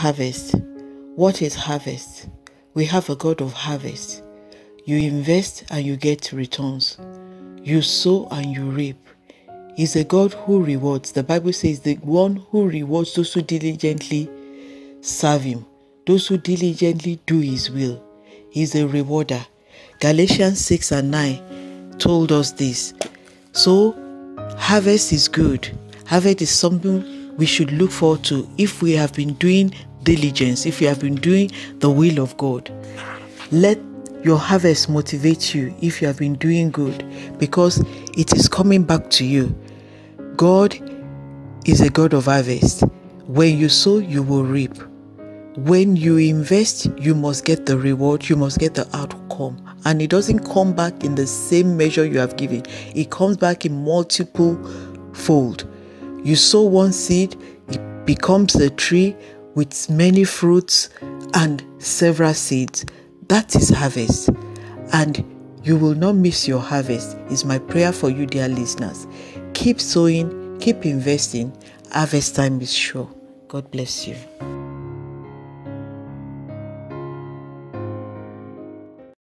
harvest. What is harvest? We have a God of harvest. You invest and you get returns. You sow and you reap. He's a God who rewards. The Bible says the one who rewards those who diligently serve him, those who diligently do his will. He's a rewarder. Galatians 6 and 9 told us this. So harvest is good. Harvest is something we should look forward to if we have been doing diligence, if you have been doing the will of God. Let your harvest motivate you if you have been doing good, because it is coming back to you. God is a God of harvest. When you sow, you will reap. When you invest, you must get the reward, you must get the outcome. And it doesn't come back in the same measure you have given. It comes back in multiple fold. You sow one seed, it becomes a tree with many fruits and several seeds. That is harvest, and you will not miss your harvest. Is my prayer for you, dear listeners. Keep sowing, keep investing. Harvest time is sure. God bless you.